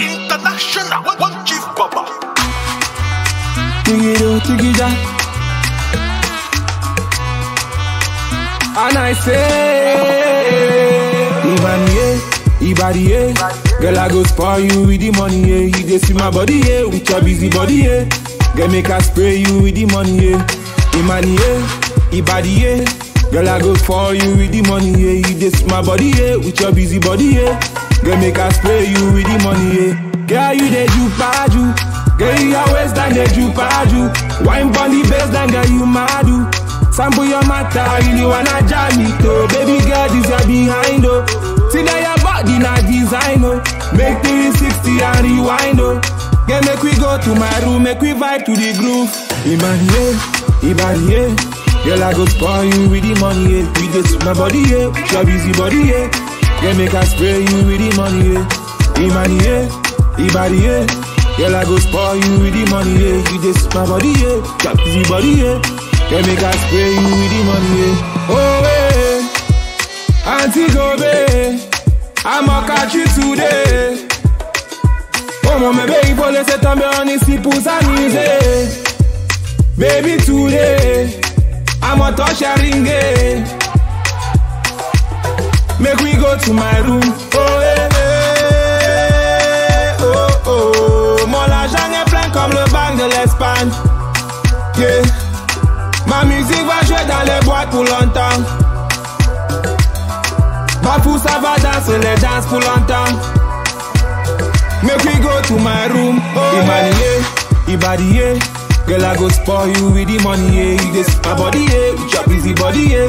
International one chief papa. Tigido tigida. And I say, Ibadi, yeah. Girl, I go spoil you with the money, yeah. You just see my body, yeah, with your busy body, yeah. Girl, make I spray you with the money, yeah. Imani, yeah. Ibadi, yeah. Girl, I go spoil you with the money, yeah. You just see my body, yeah, with your busy body, yeah. Girl, make I spray you with the money, yeah. Girl, you dey do paju. Girl, you always done dey do paju. Wine on the baseline, girl, you madu. Sample your matter, really wanna jam me too. Baby girl, this your behind, oh. See that your body not design, oh. Make 360 and rewind, oh. Girl, make we go to my room, make we vibe to the groove. Ibadi, yeah. Girl, I go spoil you with the money, yeah. With this my body, yeah. With your busy body, yeah. Girl, make I spray you with the money, yeah. Imani, yeah. Ibadi, yeah. Girl, I go spoil you with the money, yeah. You just my body, yeah. Your busy body, yeah. Girl, make I spray you with the money, yeah. Oh, hey, Auntie Gobe, I'ma catch you today. Oh, mama, baby, pour le septembre, on est ici pour s'amuser. Baby, today, I'ma touch a ring, yeah. Make we go to my room, oh, hey. L'Espagne, yeah. Ma musique va jouer dans les boîtes pour longtemps. Ma pousse va danser les danses pour longtemps. Make we go to my room. Oh, Ibadi, yeah. Girl, I go spoil you with the money, yeah. You just my body, yeah. With your busy body, yeah.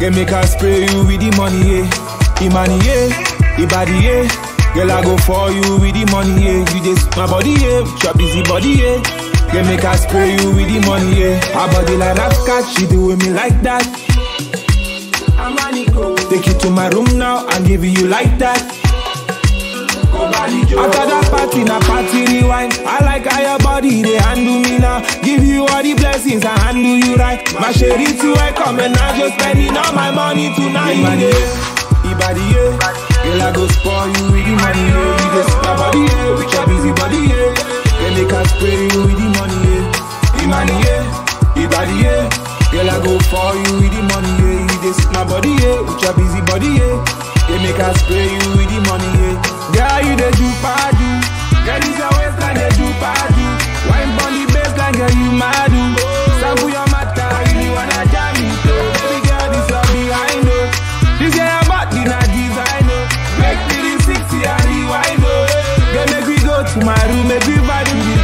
Girl, make I spray you with the money, yeah. Ibadi, yeah. Girl, I go for you with the money, yeah. You just my body, yeah. With your busy body, yeah. Girl, make I spray you with the money, yeah. Her body like that cat, she do with me like that. Take you to my room now and give you like that. After that party, na party rewind. I like how your body, they handle me now. Give you all the blessings, I handle you right. My sherry too, I come and I just spending all my money tonight. Ibadi, yeah. Girl, I go spoil you with the money, yeah. You just my body, yeah. With your busy body, yeah. Girl, make I spray you with the money, yeah. Imani, yeah. Ibadi, yeah. Girl, I go for you with the money, yeah. You just my body, yeah. With your busy body, yeah. Girl, make I spray you with the money, yeah. Girl, you the do party. Girl, this your waistline, they do party. Wine on the baseline, girl, you mad, oh. Sample your matter, you wanna jam it, oh. Baby girl, this your behind, oh. This girl your body, not design, oh. Make 360 and rewind, oh. Girl, make we go to my room, make we vibe.